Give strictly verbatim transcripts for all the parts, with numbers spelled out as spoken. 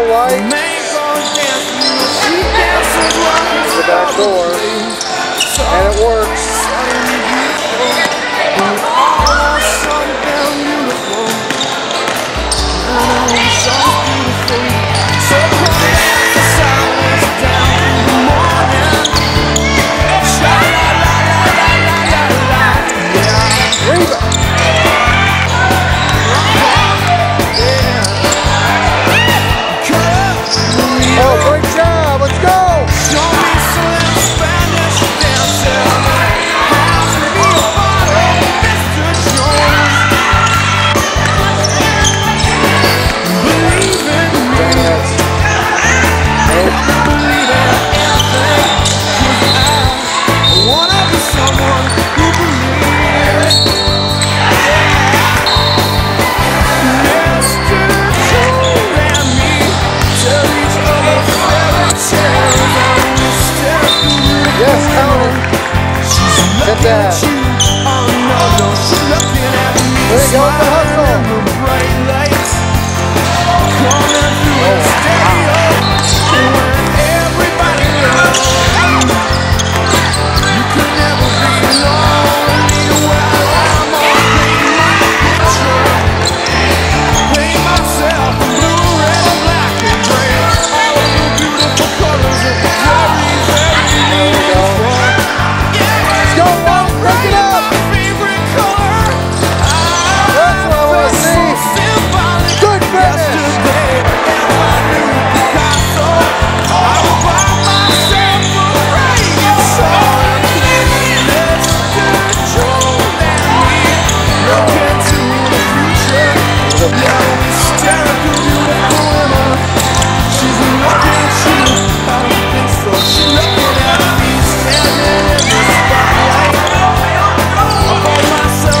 Michael White. Into the back door. And it works. Get that. There you go, the hustle. There you go, good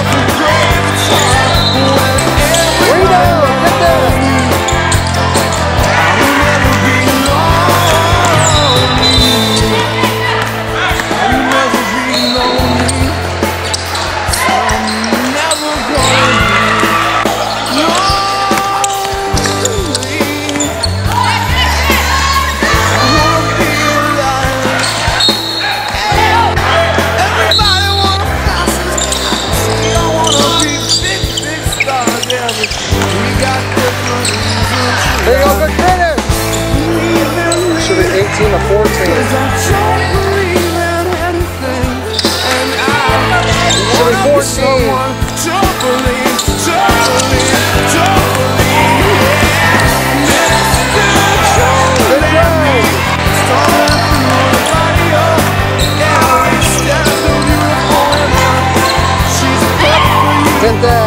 finish! It should be eighteen to fourteen. It should be fourteen. Good job! Good job! Get there.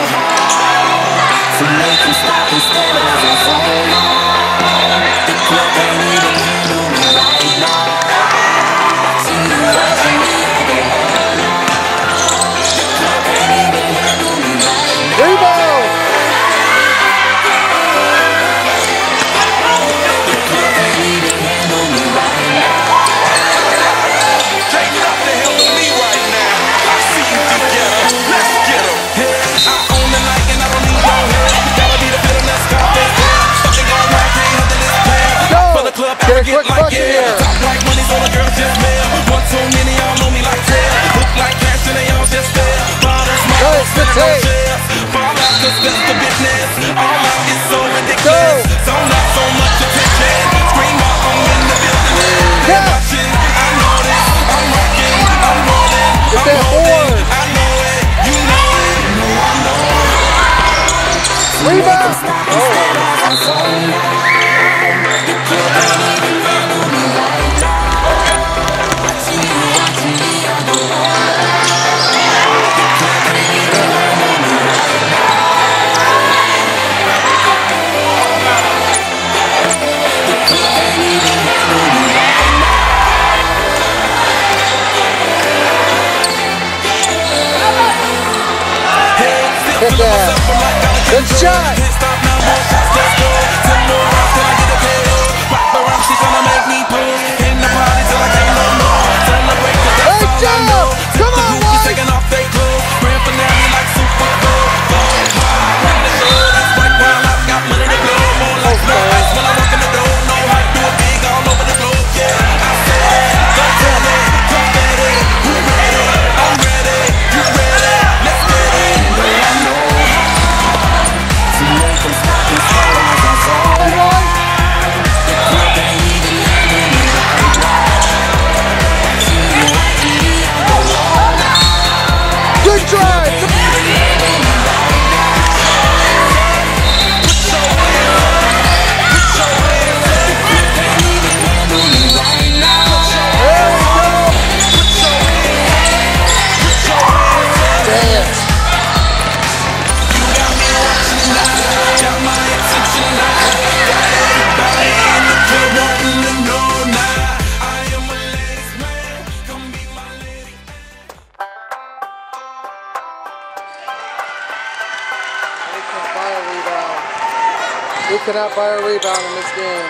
Rebound. Quick question here. Like money's on a girl just mail. One too many, y'all know me like hell. Look like cash and they all just fail. Bottles, self-conscious. Fall out cause that's the business. All out is so ridiculous. Zone out so much attention. Scream out, I'm in the building. I'm watching, I know this. I'm rocking, I'm rolling, I'm holding. I know it, you know it. No, I know it. Rebound! Oh. Good shot! Great job! Come on, White! We cannot buy a rebound in this game.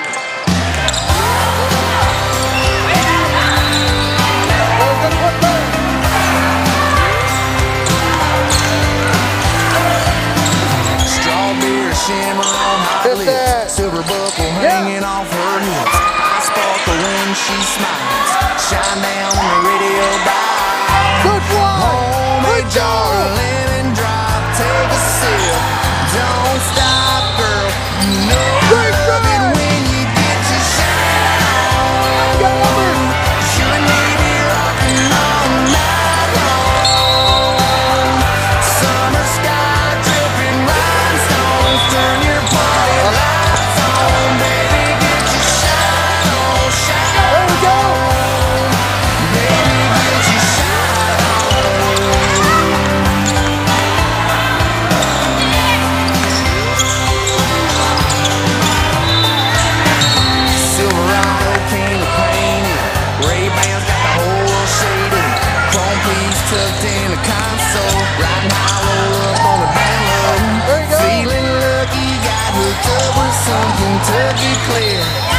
Strawberry shimmer on my lips, silver buckle hanging off her hips. I sparkle when she smiles, shine down the radio dial. Good one! Homemade jar of lemon drop, take a sip, don't stop. No, love it when you get to shout. You need me rocking all night long. Summer sky dripping rhinestones. Turn your body lights on, baby, get your shine on, shine on. There we go. Baby, get your shine on. Tucked in a console, riding hollow up on a download. Feeling lucky, got hooked up with some Kentucky Clear.